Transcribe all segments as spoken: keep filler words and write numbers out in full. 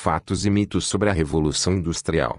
Fatos e mitos sobre a Revolução Industrial.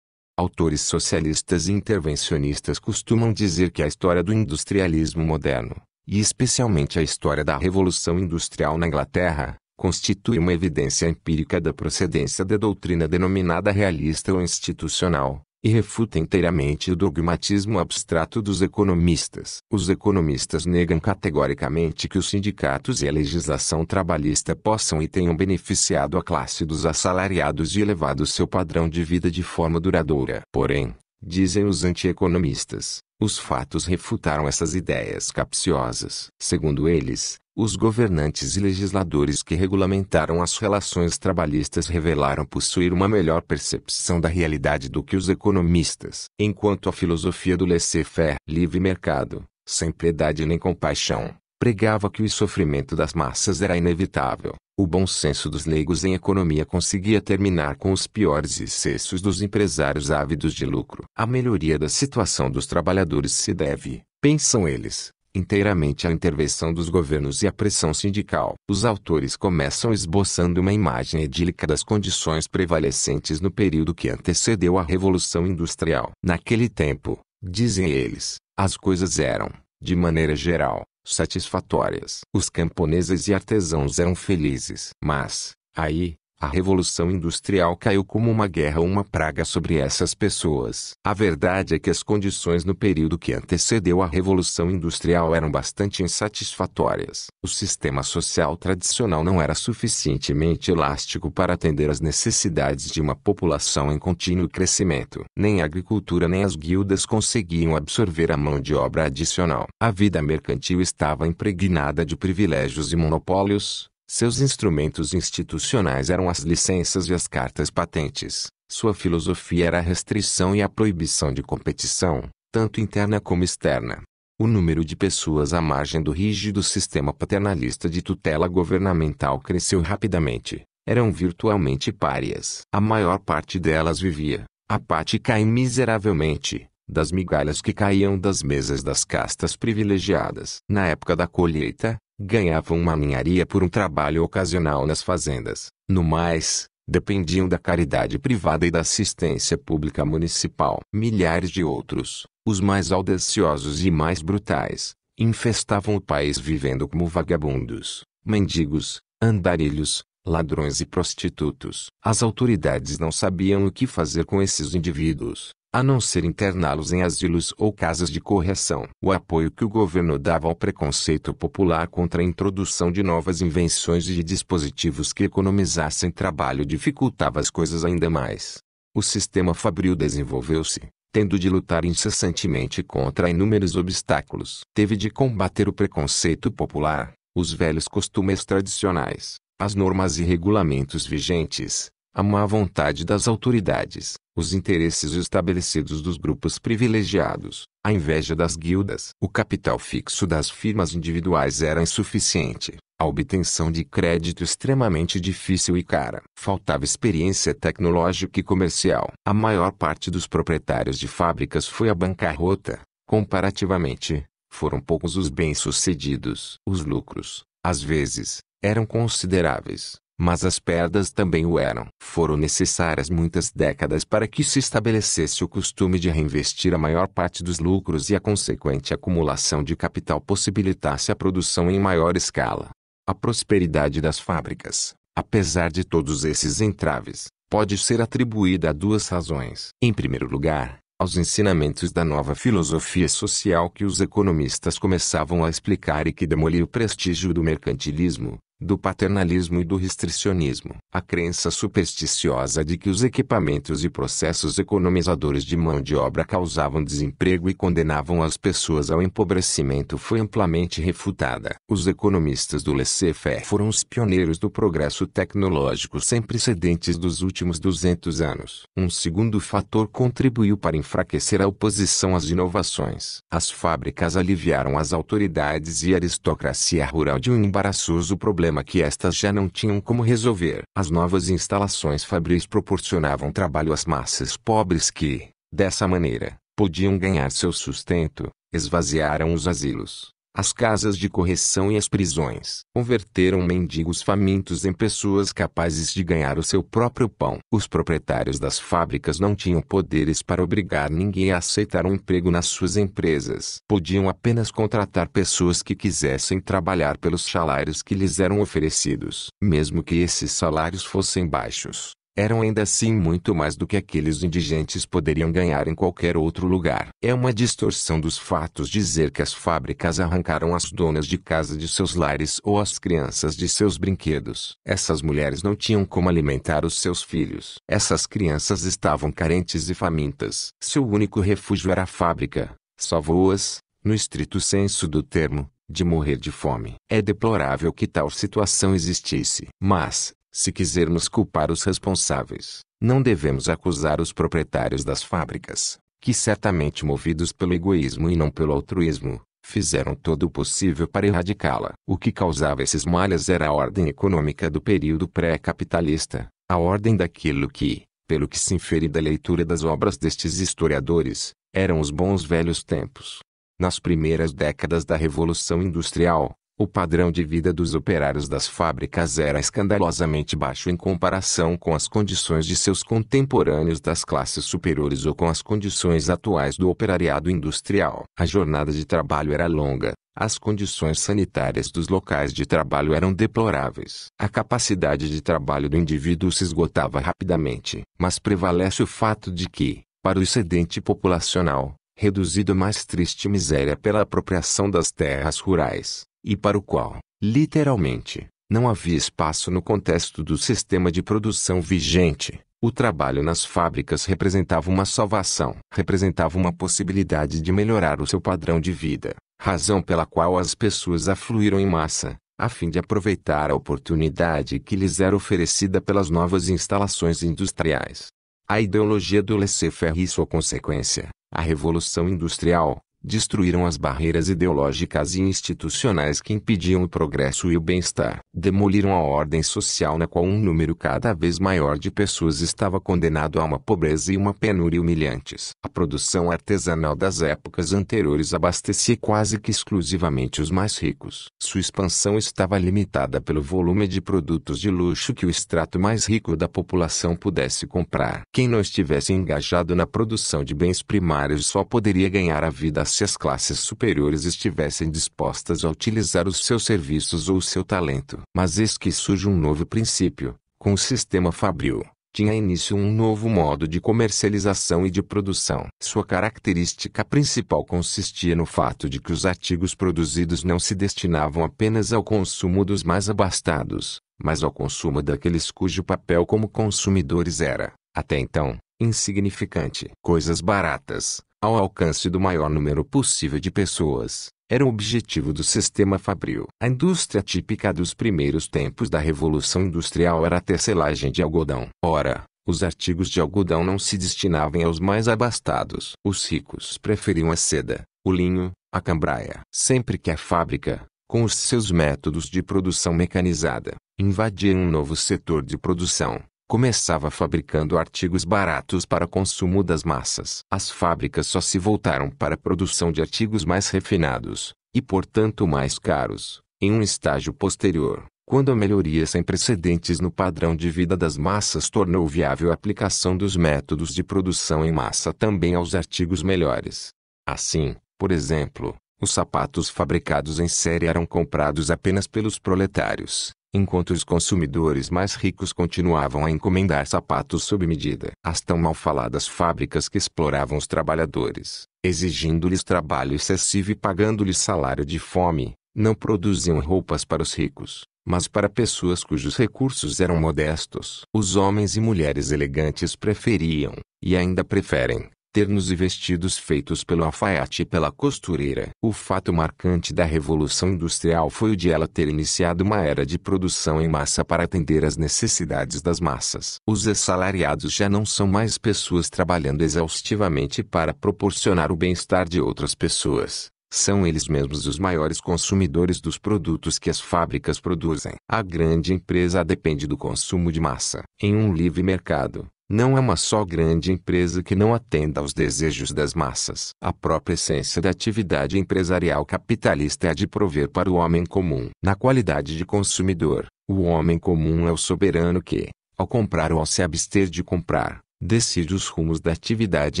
Autores socialistas e intervencionistas costumam dizer que a história do industrialismo moderno, e especialmente a história da Revolução Industrial na Inglaterra, constitui uma evidência empírica da procedência da doutrina denominada realista ou institucional, e refuta inteiramente o dogmatismo abstrato dos economistas. Os economistas negam categoricamente que os sindicatos e a legislação trabalhista possam e tenham beneficiado a classe dos assalariados e elevado seu padrão de vida de forma duradoura. Porém, dizem os antieconomistas, os fatos refutaram essas ideias capciosas. Segundo eles, os governantes e legisladores que regulamentaram as relações trabalhistas revelaram possuir uma melhor percepção da realidade do que os economistas. Enquanto a filosofia do laissez-faire, livre mercado, sem piedade nem compaixão, pregava que o sofrimento das massas era inevitável, o bom senso dos leigos em economia conseguia terminar com os piores excessos dos empresários ávidos de lucro. A melhoria da situação dos trabalhadores se deve, pensam eles, inteiramente à intervenção dos governos e à pressão sindical. Os autores começam esboçando uma imagem idílica das condições prevalecentes no período que antecedeu a Revolução Industrial. Naquele tempo, dizem eles, as coisas eram, de maneira geral, satisfatórias. Os camponeses e artesãos eram felizes. Mas, aí, a Revolução Industrial caiu como uma guerra ou uma praga sobre essas pessoas. A verdade é que as condições no período que antecedeu a Revolução Industrial eram bastante insatisfatórias. O sistema social tradicional não era suficientemente elástico para atender às necessidades de uma população em contínuo crescimento. Nem a agricultura nem as guildas conseguiam absorver a mão de obra adicional. A vida mercantil estava impregnada de privilégios e monopólios. Seus instrumentos institucionais eram as licenças e as cartas patentes. Sua filosofia era a restrição e a proibição de competição, tanto interna como externa. O número de pessoas à margem do rígido sistema paternalista de tutela governamental cresceu rapidamente. Eram virtualmente párias. A maior parte delas vivia, apática e miseravelmente, das migalhas que caíam das mesas das castas privilegiadas. Na época da colheita, ganhavam uma ninharia por um trabalho ocasional nas fazendas. No mais, dependiam da caridade privada e da assistência pública municipal. Milhares de outros, os mais audaciosos e mais brutais, infestavam o país vivendo como vagabundos, mendigos, andarilhos, ladrões e prostitutos. As autoridades não sabiam o que fazer com esses indivíduos, a não ser interná-los em asilos ou casas de correção. O apoio que o governo dava ao preconceito popular contra a introdução de novas invenções e de dispositivos que economizassem trabalho dificultava as coisas ainda mais. O sistema fabril desenvolveu-se, tendo de lutar incessantemente contra inúmeros obstáculos. Teve de combater o preconceito popular, os velhos costumes tradicionais, as normas e regulamentos vigentes, a má vontade das autoridades, os interesses estabelecidos dos grupos privilegiados, a inveja das guildas. O capital fixo das firmas individuais era insuficiente, a obtenção de crédito extremamente difícil e cara. Faltava experiência tecnológica e comercial. A maior parte dos proprietários de fábricas foi à bancarrota. Comparativamente, foram poucos os bem-sucedidos. Os lucros, às vezes, eram consideráveis, mas as perdas também o eram. Foram necessárias muitas décadas para que se estabelecesse o costume de reinvestir a maior parte dos lucros e a consequente acumulação de capital possibilitasse a produção em maior escala. A prosperidade das fábricas, apesar de todos esses entraves, pode ser atribuída a duas razões. Em primeiro lugar, aos ensinamentos da nova filosofia social que os economistas começavam a explicar e que demoliu o prestígio do mercantilismo, do paternalismo e do restricionismo. A crença supersticiosa de que os equipamentos e processos economizadores de mão de obra causavam desemprego e condenavam as pessoas ao empobrecimento foi amplamente refutada. Os economistas do laissez-faire foram os pioneiros do progresso tecnológico sem precedentes dos últimos duzentos anos. Um segundo fator contribuiu para enfraquecer a oposição às inovações. As fábricas aliviaram as autoridades e a aristocracia rural de um embaraçoso problema que estas já não tinham como resolver. As novas instalações fabris proporcionavam trabalho às massas pobres que, dessa maneira, podiam ganhar seu sustento. Esvaziaram os asilos, as casas de correção e as prisões. Converteram mendigos famintos em pessoas capazes de ganhar o seu próprio pão. Os proprietários das fábricas não tinham poderes para obrigar ninguém a aceitar um emprego nas suas empresas. Podiam apenas contratar pessoas que quisessem trabalhar pelos salários que lhes eram oferecidos. Mesmo que esses salários fossem baixos, eram ainda assim muito mais do que aqueles indigentes poderiam ganhar em qualquer outro lugar. É uma distorção dos fatos dizer que as fábricas arrancaram as donas de casa de seus lares ou as crianças de seus brinquedos. Essas mulheres não tinham como alimentar os seus filhos. Essas crianças estavam carentes e famintas. Seu único refúgio era a fábrica, salvou-as, no estrito senso do termo, de morrer de fome. É deplorável que tal situação existisse. Mas, se quisermos culpar os responsáveis, não devemos acusar os proprietários das fábricas, que certamente movidos pelo egoísmo e não pelo altruísmo, fizeram todo o possível para erradicá-la. O que causava esses males era a ordem econômica do período pré-capitalista, a ordem daquilo que, pelo que se infere da leitura das obras destes historiadores, eram os bons velhos tempos. Nas primeiras décadas da Revolução Industrial, o padrão de vida dos operários das fábricas era escandalosamente baixo em comparação com as condições de seus contemporâneos das classes superiores ou com as condições atuais do operariado industrial. A jornada de trabalho era longa, as condições sanitárias dos locais de trabalho eram deploráveis. A capacidade de trabalho do indivíduo se esgotava rapidamente, mas prevalece o fato de que, para o excedente populacional, reduzido à mais triste miséria pela apropriação das terras rurais, e para o qual, literalmente, não havia espaço no contexto do sistema de produção vigente, o trabalho nas fábricas representava uma salvação, representava uma possibilidade de melhorar o seu padrão de vida, razão pela qual as pessoas afluíram em massa, a fim de aproveitar a oportunidade que lhes era oferecida pelas novas instalações industriais. A ideologia do laissez-faire e sua consequência, a Revolução Industrial, destruíram as barreiras ideológicas e institucionais que impediam o progresso e o bem-estar. Demoliram a ordem social na qual um número cada vez maior de pessoas estava condenado a uma pobreza e uma penúria humilhantes. A produção artesanal das épocas anteriores abastecia quase que exclusivamente os mais ricos. Sua expansão estava limitada pelo volume de produtos de luxo que o extrato mais rico da população pudesse comprar. Quem não estivesse engajado na produção de bens primários só poderia ganhar a vida se as classes superiores estivessem dispostas a utilizar os seus serviços ou o seu talento. Mas eis que surge um novo princípio. Com o sistema fabril, tinha início um novo modo de comercialização e de produção. Sua característica principal consistia no fato de que os artigos produzidos não se destinavam apenas ao consumo dos mais abastados, mas ao consumo daqueles cujo papel como consumidores era, até então, insignificante. Coisas baratas, ao alcance do maior número possível de pessoas, era o objetivo do sistema fabril. A indústria típica dos primeiros tempos da Revolução Industrial era a tecelagem de algodão. Ora, os artigos de algodão não se destinavam aos mais abastados. Os ricos preferiam a seda, o linho, a cambraia. Sempre que a fábrica, com os seus métodos de produção mecanizada, invadia um novo setor de produção, começava fabricando artigos baratos para consumo das massas. As fábricas só se voltaram para a produção de artigos mais refinados, e portanto mais caros, em um estágio posterior, quando a melhoria sem precedentes no padrão de vida das massas tornou viável a aplicação dos métodos de produção em massa também aos artigos melhores. Assim, por exemplo, os sapatos fabricados em série eram comprados apenas pelos proletários, enquanto os consumidores mais ricos continuavam a encomendar sapatos sob medida. As tão mal faladas fábricas que exploravam os trabalhadores, exigindo-lhes trabalho excessivo e pagando-lhes salário de fome, não produziam roupas para os ricos, mas para pessoas cujos recursos eram modestos. Os homens e mulheres elegantes preferiam, e ainda preferem, ternos e vestidos feitos pelo alfaiate e pela costureira. O fato marcante da Revolução Industrial foi o de ela ter iniciado uma era de produção em massa para atender às necessidades das massas. Os assalariados já não são mais pessoas trabalhando exaustivamente para proporcionar o bem-estar de outras pessoas. São eles mesmos os maiores consumidores dos produtos que as fábricas produzem. A grande empresa depende do consumo de massa. Em um livre mercado, não há uma só grande empresa que não atenda aos desejos das massas. A própria essência da atividade empresarial capitalista é de prover para o homem comum. Na qualidade de consumidor, o homem comum é o soberano que, ao comprar ou ao se abster de comprar, decide os rumos da atividade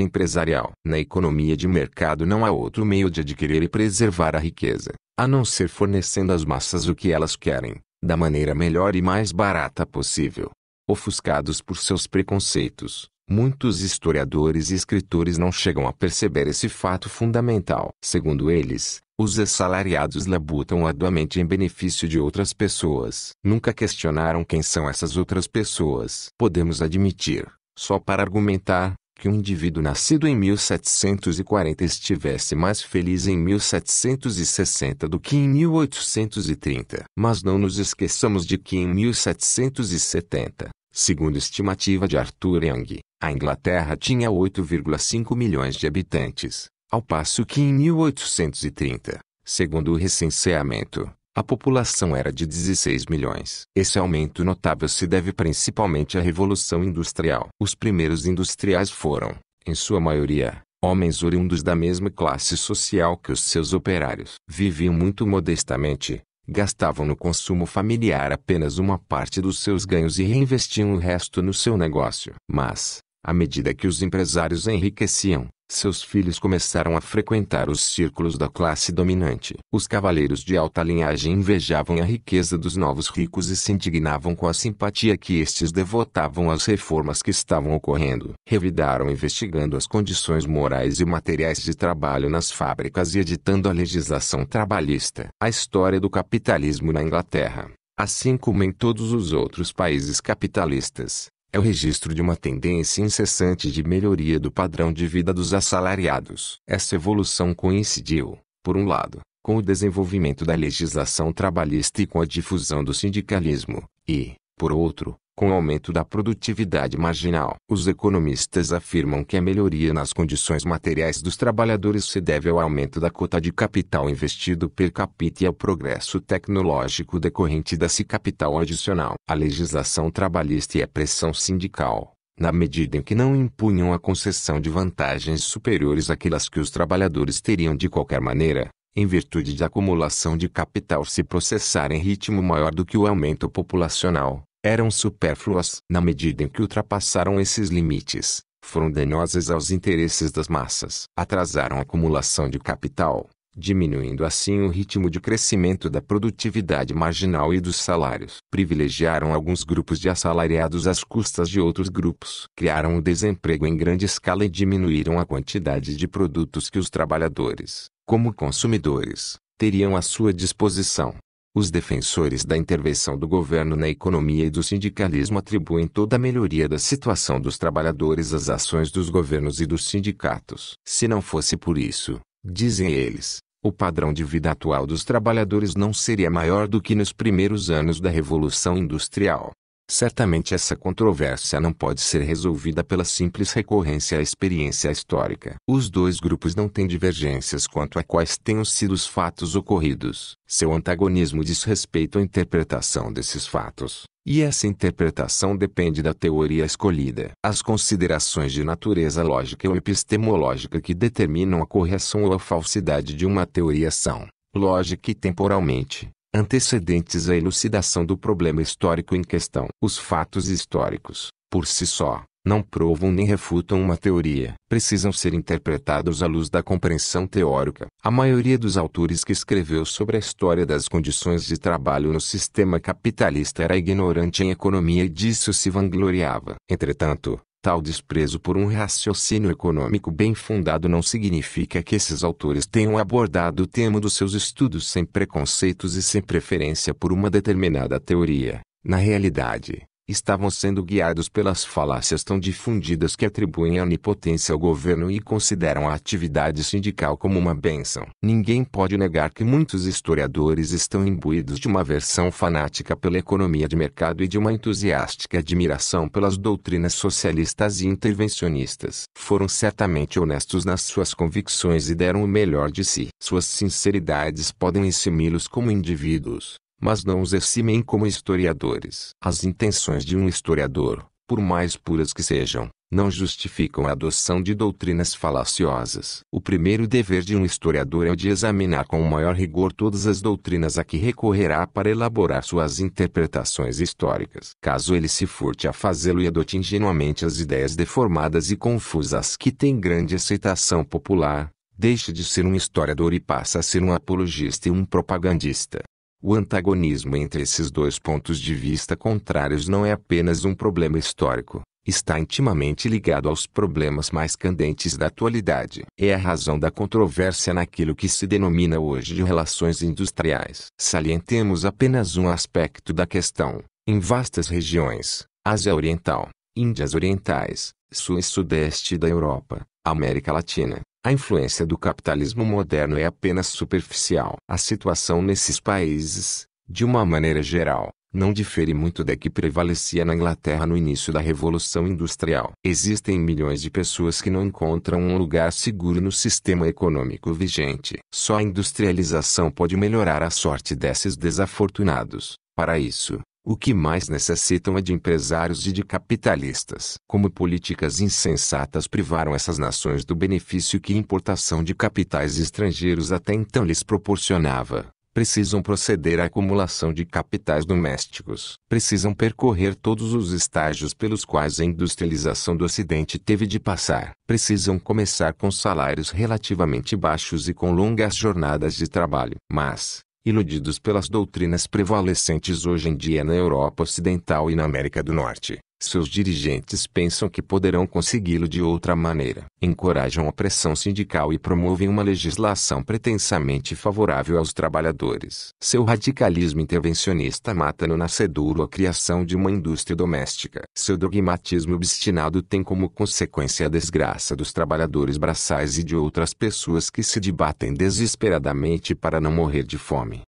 empresarial. Na economia de mercado não há outro meio de adquirir e preservar a riqueza, a não ser fornecendo às massas o que elas querem, da maneira melhor e mais barata possível. Ofuscados por seus preconceitos, muitos historiadores e escritores não chegam a perceber esse fato fundamental. Segundo eles, os assalariados labutam arduamente em benefício de outras pessoas. Nunca questionaram quem são essas outras pessoas. Podemos admitir, só para argumentar, que um indivíduo nascido em mil setecentos e quarenta estivesse mais feliz em mil setecentos e sessenta do que em mil oitocentos e trinta. Mas não nos esqueçamos de que em mil setecentos e setenta, segundo estimativa de Arthur Young, a Inglaterra tinha oito vírgula cinco milhões de habitantes, ao passo que em mil oitocentos e trinta, segundo o recenseamento, a população era de dezesseis milhões. Esse aumento notável se deve principalmente à Revolução Industrial. Os primeiros industriais foram, em sua maioria, homens oriundos da mesma classe social que os seus operários. Viviam muito modestamente, gastavam no consumo familiar apenas uma parte dos seus ganhos e reinvestiam o resto no seu negócio. Mas, à medida que os empresários enriqueciam, seus filhos começaram a frequentar os círculos da classe dominante. Os cavaleiros de alta linhagem invejavam a riqueza dos novos ricos e se indignavam com a simpatia que estes devotavam às reformas que estavam ocorrendo. Revidaram investigando as condições morais e materiais de trabalho nas fábricas e editando a legislação trabalhista. A história do capitalismo na Inglaterra, assim como em todos os outros países capitalistas, é o registro de uma tendência incessante de melhoria do padrão de vida dos assalariados. Essa evolução coincidiu, por um lado, com o desenvolvimento da legislação trabalhista e com a difusão do sindicalismo, e, por outro, com o aumento da produtividade marginal. Os economistas afirmam que a melhoria nas condições materiais dos trabalhadores se deve ao aumento da cota de capital investido per capita e ao progresso tecnológico decorrente desse capital adicional. A legislação trabalhista e a pressão sindical, na medida em que não impunham a concessão de vantagens superiores àquelas que os trabalhadores teriam de qualquer maneira, em virtude da acumulação de capital se processar em ritmo maior do que o aumento populacional, eram supérfluas. Na medida em que ultrapassaram esses limites, foram danosas aos interesses das massas. Atrasaram a acumulação de capital, diminuindo assim o ritmo de crescimento da produtividade marginal e dos salários. Privilegiaram alguns grupos de assalariados às custas de outros grupos. Criaram o desemprego em grande escala e diminuíram a quantidade de produtos que os trabalhadores, como consumidores, teriam à sua disposição. Os defensores da intervenção do governo na economia e do sindicalismo atribuem toda a melhoria da situação dos trabalhadores às ações dos governos e dos sindicatos. Se não fosse por isso, dizem eles, o padrão de vida atual dos trabalhadores não seria maior do que nos primeiros anos da Revolução Industrial. Certamente essa controvérsia não pode ser resolvida pela simples recorrência à experiência histórica. Os dois grupos não têm divergências quanto a quais tenham sido os fatos ocorridos. Seu antagonismo diz respeito à interpretação desses fatos, e essa interpretação depende da teoria escolhida. As considerações de natureza lógica ou epistemológica que determinam a correção ou a falsidade de uma teoria são, lógica e temporalmente, antecedentes à elucidação do problema histórico em questão. Os fatos históricos, por si só, não provam nem refutam uma teoria. Precisam ser interpretados à luz da compreensão teórica. A maioria dos autores que escreveu sobre a história das condições de trabalho no sistema capitalista era ignorante em economia e disso se vangloriava. Entretanto, tal desprezo por um raciocínio econômico bem fundado não significa que esses autores tenham abordado o tema dos seus estudos sem preconceitos e sem preferência por uma determinada teoria. Na realidade, estavam sendo guiados pelas falácias tão difundidas que atribuem a onipotência ao governo e consideram a atividade sindical como uma bênção. Ninguém pode negar que muitos historiadores estão imbuídos de uma versão fanática pela economia de mercado e de uma entusiástica admiração pelas doutrinas socialistas e intervencionistas. Foram certamente honestos nas suas convicções e deram o melhor de si. Suas sinceridades podem eximi-los como indivíduos, mas não os eximem como historiadores. As intenções de um historiador, por mais puras que sejam, não justificam a adoção de doutrinas falaciosas. O primeiro dever de um historiador é o de examinar com o maior rigor todas as doutrinas a que recorrerá para elaborar suas interpretações históricas. Caso ele se furte a fazê-lo e adote ingenuamente as ideias deformadas e confusas que têm grande aceitação popular, deixa de ser um historiador e passa a ser um apologista e um propagandista. O antagonismo entre esses dois pontos de vista contrários não é apenas um problema histórico, está intimamente ligado aos problemas mais candentes da atualidade. É a razão da controvérsia naquilo que se denomina hoje de relações industriais. Salientemos apenas um aspecto da questão. Em vastas regiões, Ásia Oriental, Índias Orientais, Sul e Sudeste da Europa, América Latina, a influência do capitalismo moderno é apenas superficial. A situação nesses países, de uma maneira geral, não difere muito da que prevalecia na Inglaterra no início da Revolução Industrial. Existem milhões de pessoas que não encontram um lugar seguro no sistema econômico vigente. Só a industrialização pode melhorar a sorte desses desafortunados. Para isso, o que mais necessitam é de empresários e de capitalistas. Como políticas insensatas privaram essas nações do benefício que a importação de capitais estrangeiros até então lhes proporcionava, precisam proceder à acumulação de capitais domésticos. Precisam percorrer todos os estágios pelos quais a industrialização do Ocidente teve de passar. Precisam começar com salários relativamente baixos e com longas jornadas de trabalho. Mas, iludidos pelas doutrinas prevalecentes hoje em dia na Europa Ocidental e na América do Norte, seus dirigentes pensam que poderão consegui-lo de outra maneira. Encorajam a pressão sindical e promovem uma legislação pretensamente favorável aos trabalhadores. Seu radicalismo intervencionista mata no nascedouro a criação de uma indústria doméstica. Seu dogmatismo obstinado tem como consequência a desgraça dos trabalhadores braçais e de outras pessoas que se debatem desesperadamente para não morrer de fome.